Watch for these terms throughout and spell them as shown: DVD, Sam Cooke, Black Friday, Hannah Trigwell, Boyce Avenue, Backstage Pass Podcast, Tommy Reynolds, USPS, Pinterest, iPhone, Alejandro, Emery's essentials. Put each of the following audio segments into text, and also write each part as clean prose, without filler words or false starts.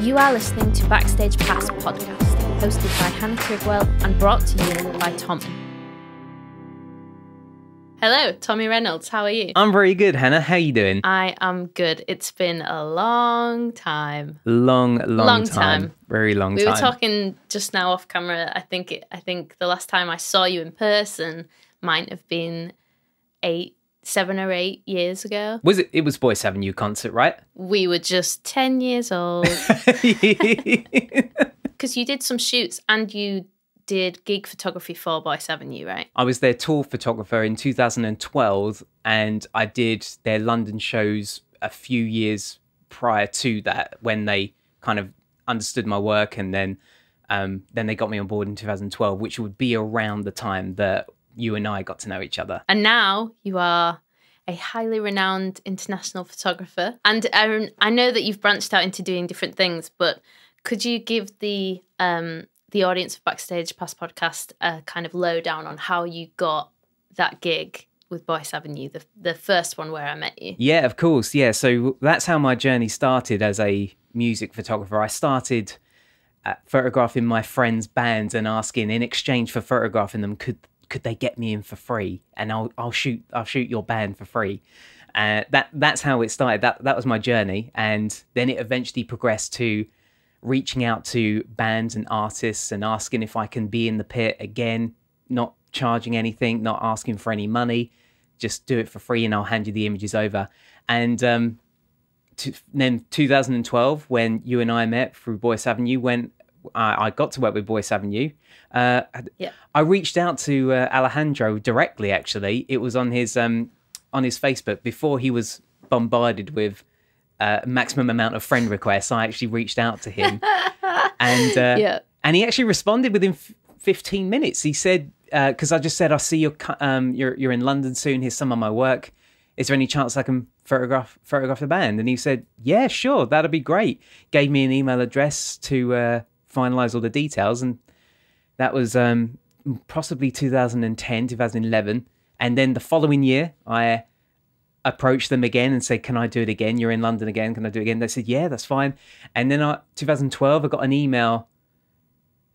You are listening to Backstage Pass Podcast, hosted by Hannah Trigwell and brought to you by Tommy. Hello, Tommy Reynolds. How are you? I'm very good, Hannah. How are you doing? I am good. It's been a long time. Long time. Very long time. We were talking just now off camera. I think the last time I saw you in person might have been 7 or 8 years ago. Was it? It was Boyce Avenue concert, right? We were just 10 years old. Because you did some shoots and you did gig photography for Boyce Avenue, right? I was their tour photographer in 2012 and I did their London shows a few years prior to that when they kind of understood my work, and then they got me on board in 2012, which would be around the time that you and I got to know each other. And now you are a highly renowned international photographer. And I know that you've branched out into doing different things, but could you give the audience of Backstage Pass Podcast a kind of lowdown on how you got that gig with Boyce Avenue, the first one where I met you? Yeah, of course. Yeah, so that's how my journey started as a music photographer. I started photographing my friends' bands and asking, in exchange for photographing them, could they get me in for free? And I'll shoot your band for free. That's how it started. That was my journey, and then it eventually progressed to reaching out to bands and artists and asking if I can be in the pit again, not charging anything, not asking for any money, just do it for free and I'll hand you the images over. And then 2012, when you and I met through Boyce Avenue, when I got to work with Boyce Avenue, I reached out to Alejandro directly, actually. It was on his Facebook before he was bombarded with maximum amount of friend requests. I actually reached out to him, and he actually responded within 15 minutes. He said, because I just said, I see you're in London soon. Here's some of my work. Is there any chance I can photograph the band? And he said, yeah, sure, that'd be great. Gave me an email address to finalize all the details, and that was possibly 2010, 2011, and then the following year I approached them again and said, can I do it again? You're in London again. Can I do it again? They said, yeah, that's fine. And then 2012, I got an email.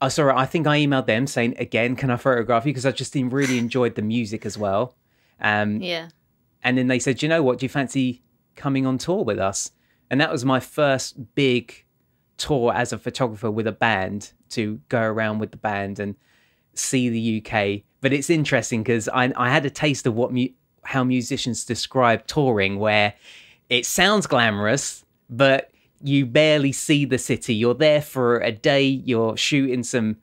Oh, sorry, I think I emailed them saying, again, can I photograph you? Because I just really enjoyed the music as well. Yeah. And then they said, you know what, do you fancy coming on tour with us? And that was my first big tour as a photographer with a band, to go around with the band and see the UK. But it's interesting because I had a taste of how musicians describe touring, where it sounds glamorous, but you barely see the city. You're there for a day, you're shooting some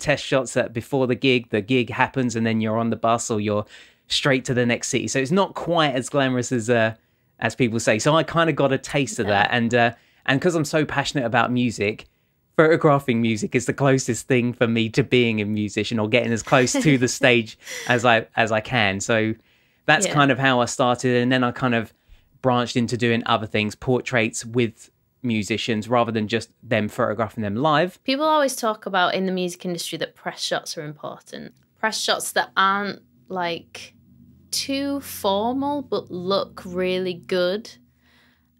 test shots before the gig happens, and then you're on the bus or you're straight to the next city. So it's not quite as glamorous as people say. So I kind of got a taste of that, and because I'm so passionate about music, photographing music is the closest thing for me to being a musician, or getting as close to the stage as I can. So that's kind of how I started, and then I kind of branched into doing other things, portraits with musicians rather than just them photographing them live. People always talk about in the music industry that press shots are important. Press shots that aren't like too formal but look really good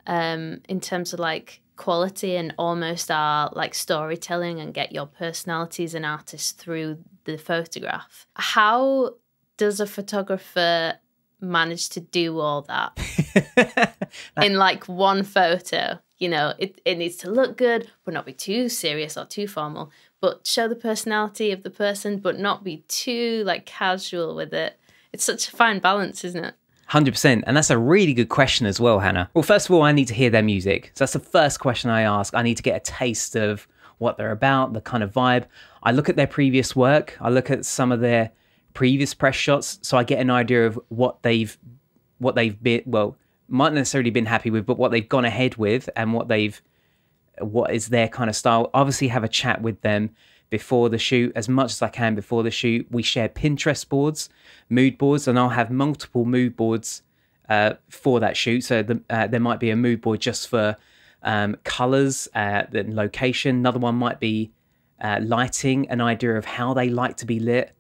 in terms of like quality, and almost are like storytelling and get your personality as an artist through the photograph. How does a photographer manage to do all that in like one photo? You know, it needs to look good but not be too serious or too formal, but show the personality of the person but not be too like casual with it. It's such a fine balance, isn't it? 100%. And that's a really good question as well, Hannah. Well, first of all, I need to hear their music. So that's the first question I ask. I need to get a taste of what they're about, the kind of vibe. I look at their previous work. I look at some of their previous press shots, so I get an idea of what they've been, well, might not necessarily been happy with, but what they've gone ahead with, and what is their kind of style. Obviously have a chat with them before the shoot, as much as I can before the shoot. We share Pinterest boards, mood boards, and I'll have multiple mood boards for that shoot. So there might be a mood board just for colors, then location. Another one might be lighting, an idea of how they like to be lit.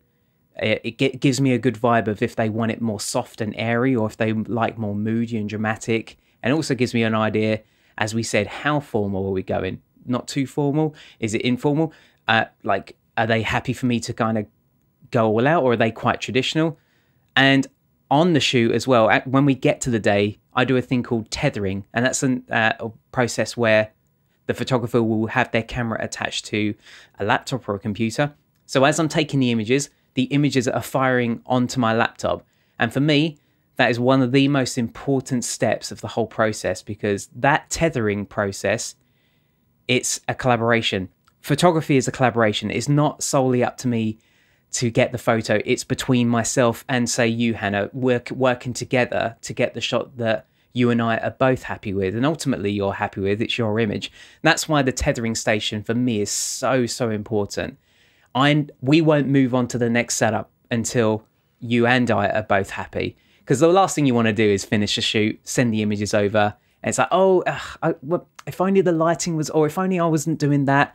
It gives me a good vibe of if they want it more soft and airy, or if they like more moody and dramatic. And also gives me an idea, as we said, how formal are we going? not too formal? Is it informal? Like, are they happy for me to kind of go all out, or are they quite traditional? And on the shoot as well, when we get to the day, I do a thing called tethering, and that's a process where the photographer will have their camera attached to a laptop or a computer. So as I'm taking the images are firing onto my laptop. And for me, that is one of the most important steps of the whole process, because that tethering process, it's a collaboration. Photography is a collaboration. It's not solely up to me to get the photo. It's between myself and, say, you, Hannah, working together to get the shot that you and I are both happy with, and ultimately you're happy with. It's your image. That's why the tethering station for me is so, so important. We won't move on to the next setup until you and I are both happy, because the last thing you want to do is finish a shoot, send the images over, and it's like, oh, well, if only the lighting was, or if only I wasn't doing that.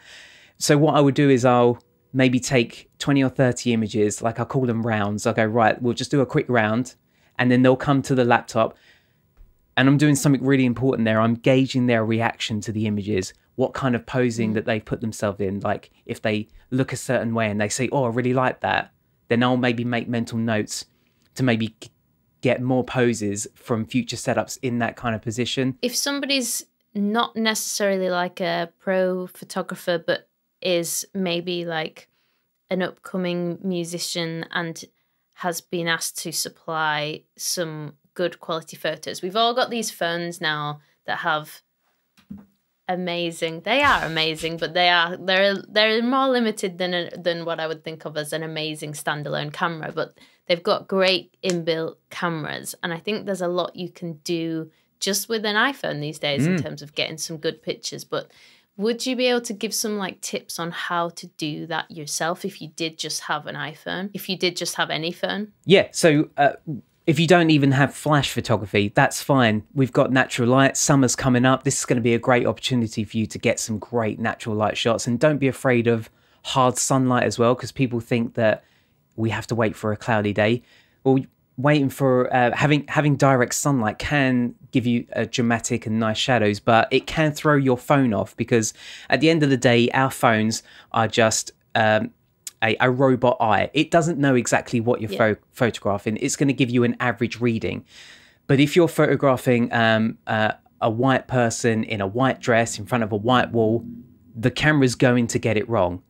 So what I would do is I'll maybe take 20 or 30 images, like I call them rounds. I'll go, right, we'll just do a quick round, and then they'll come to the laptop. And I'm doing something really important there. I'm gauging their reaction to the images, what kind of posing that they put themselves in. Like if they look a certain way and they say, oh, I really like that, then I'll maybe make mental notes to maybe get more poses from future setups in that kind of position. If somebody's not necessarily like a pro photographer, but is maybe like an upcoming musician and has been asked to supply some good quality photos. We've all got these phones now that have amazing, they are amazing, but they're more limited than what I would think of as an amazing standalone camera, but they've got great inbuilt cameras. And I think there's a lot you can do just with an iPhone these days in terms of getting some good pictures. But would you be able to give some like tips on how to do that yourself if you did just have an iPhone, if you did just have any phone? Yeah, so if you don't even have flash photography, that's fine. We've got natural light. Summer's coming up. This is going to be a great opportunity for you to get some great natural light shots. And don't be afraid of hard sunlight as well, because people think that we have to wait for a cloudy day. Well, waiting for having direct sunlight can give you dramatic and nice shadows, but it can throw your phone off, because at the end of the day, our phones are just a robot eye. It doesn't know exactly what you're photographing. It's going to give you an average reading. But if you're photographing a white person in a white dress in front of a white wall, the camera's going to get it wrong.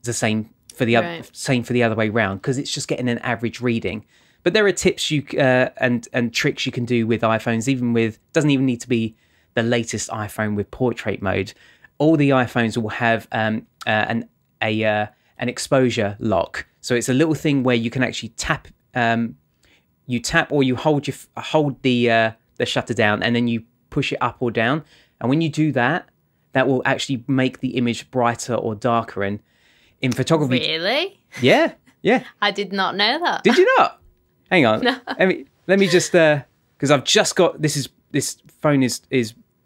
It's the same for the other way round, because it's just getting an average reading. But there are tips you and tricks you can do with iPhones, even with, doesn't even need to be the latest iPhone with portrait mode. All the iPhones will have an exposure lock. So it's a little thing where you can actually tap, you tap or you hold the shutter down, and then you push it up or down. And when you do that, that will actually make the image brighter or darker. And in photography, really, yeah. I did not know that. Did you not? Hang on. No. Let me just, because I've just got this phone is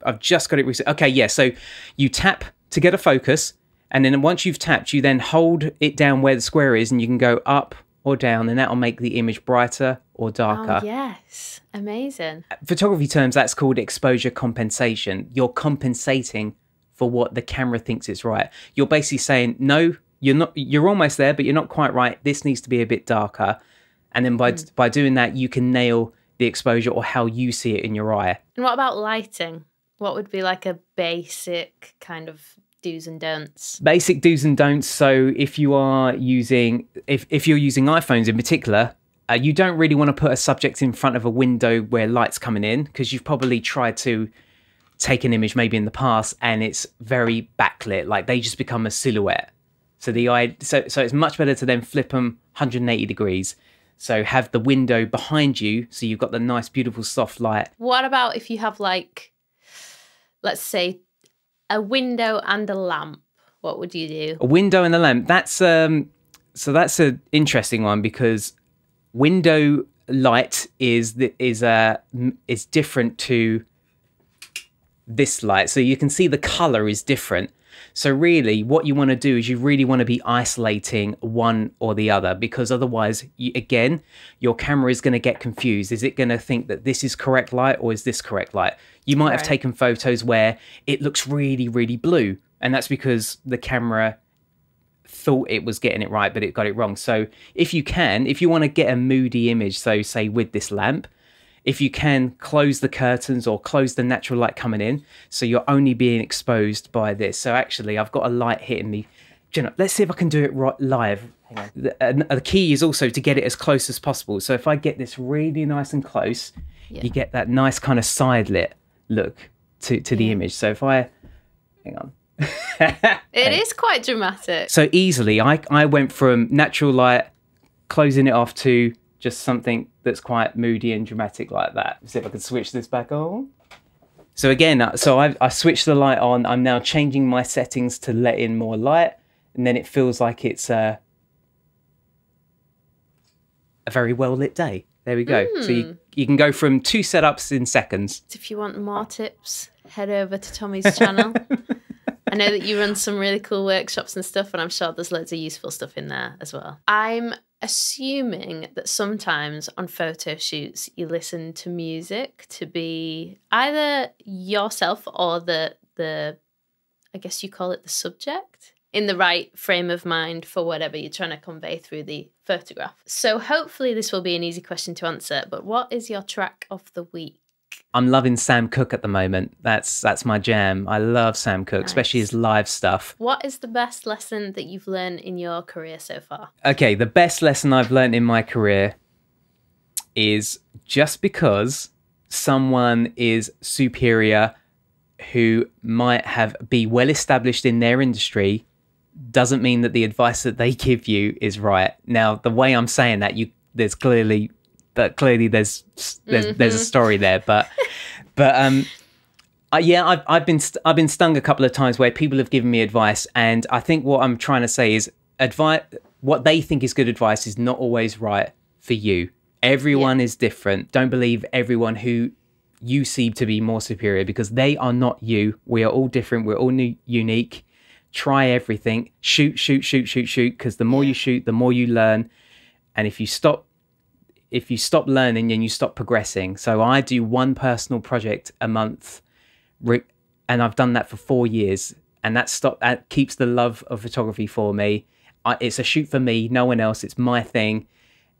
I've just got it recently. Okay, yeah. So you tap to get a focus. And then once you've tapped, you then hold it down where the square is, and you can go up or down, and that'll make the image brighter or darker. Oh, yes. Amazing. Photography terms, that's called exposure compensation. You're compensating for what the camera thinks is right. You're basically saying, no, you're not, you're almost there, but you're not quite right. This needs to be a bit darker. And then by doing that, you can nail the exposure or how you see it in your eye. And what about lighting? What would be like a basic kind of do's and don'ts? Basic do's and don'ts. So if you're using iPhones in particular, you don't really want to put a subject in front of a window where light's coming in, because you've probably tried to take an image maybe in the past and it's very backlit, like they just become a silhouette. So so it's much better to then flip them 180 degrees. So have the window behind you, so you've got the nice, beautiful, soft light. What about if you have, like, let's say, a window and a lamp? What would you do? A window and a lamp. That's so that's an interesting one, because window light is different to this light. So you can see the color is different. So really what you want to do is you really want to be isolating one or the other, because otherwise, again, your camera is going to get confused. Is it going to think that this is correct light or is this correct light? You might have taken photos where it looks really, really blue, And that's because the camera thought it was getting it right, but it got it wrong. So if you can, if you want to get a moody image, so say with this lamp, if you can close the curtains or close the natural light coming in, so you're only being exposed by this. So actually, I've got a light hitting me. Let's see if I can do it right live. The key is also to get it as close as possible. So if I get this really nice and close, you get that nice kind of side lit look to the image. So if I, hang on. It is quite dramatic. So easily, I went from natural light, closing it off, to just something that's quite moody and dramatic like that. Let's see if I can switch this back on. So again, so I switched the light on. I'm now changing my settings to let in more light. And then it feels like it's a very well lit day. There we go. So you can go from 2 setups in seconds. If you want more tips, head over to Tommy's channel. I know that you run some really cool workshops and stuff, and I'm sure there's loads of useful stuff in there as well. I'm assuming that sometimes on photo shoots you listen to music to be either yourself or the I guess you call it the subject, in the right frame of mind for whatever you're trying to convey through the photograph. So hopefully this will be an easy question to answer, but what is your track of the week? I'm loving Sam Cooke at the moment. That's my jam. I love Sam Cooke, especially his live stuff. What is the best lesson that you've learned in your career so far? Okay, the best lesson I've learned in my career is just because someone is superior who might be well established in their industry doesn't mean that the advice that they give you is right. Now, the way I'm saying that, there's clearly... But clearly, there's a story there. But I've been stung a couple of times where people have given me advice, and I think what I'm trying to say is advice. What they think is good advice is not always right for you. Everyone is different. Don't believe everyone who you see to be more superior, because they are not you. We are all different. We're all unique. Try everything. Shoot, shoot, shoot, shoot, shoot. Because the more you shoot, the more you learn. And if you stop. If you stop learning, then you stop progressing. So I do one personal project a month, and I've done that for 4 years, and that keeps the love of photography for me. It's a shoot for me, no one else. It's my thing,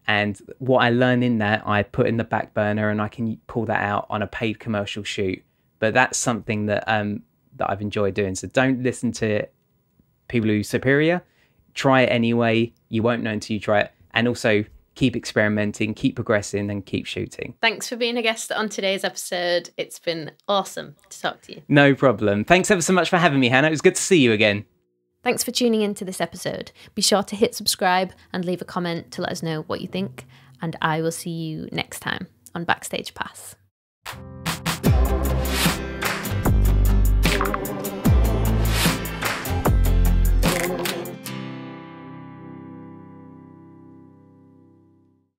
and what I learn in that, I put in the back burner, and I can pull that out on a paid commercial shoot. But that's something that I've enjoyed doing. So don't listen to people who are superior. Try it anyway. You won't know until you try it, and also. Keep experimenting, keep progressing, and keep shooting. Thanks for being a guest on today's episode. It's been awesome to talk to you. No problem. Thanks ever so much for having me, Hannah. It was good to see you again. Thanks for tuning into this episode. Be sure to hit subscribe and leave a comment to let us know what you think. And I will see you next time on Backstage Pass.